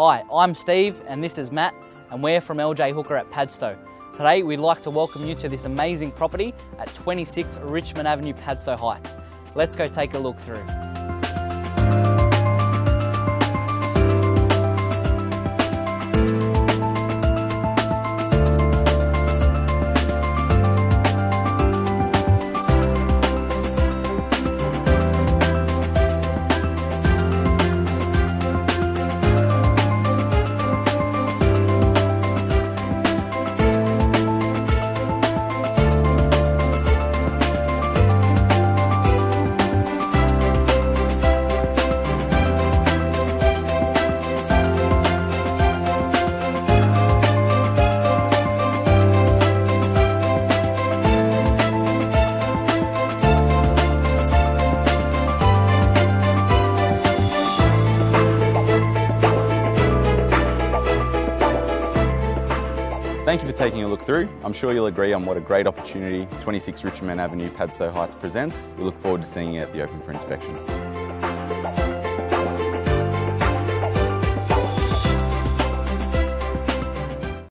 Hi, I'm Steve and this is Matt, and we're from LJ Hooker at Padstow. Today we'd like to welcome you to this amazing property at 26 Richmond Avenue, Padstow Heights. Let's go take a look through. Thank you for taking a look through. I'm sure you'll agree on what a great opportunity 26 Richmond Avenue, Padstow Heights presents. We look forward to seeing you at the open for inspection.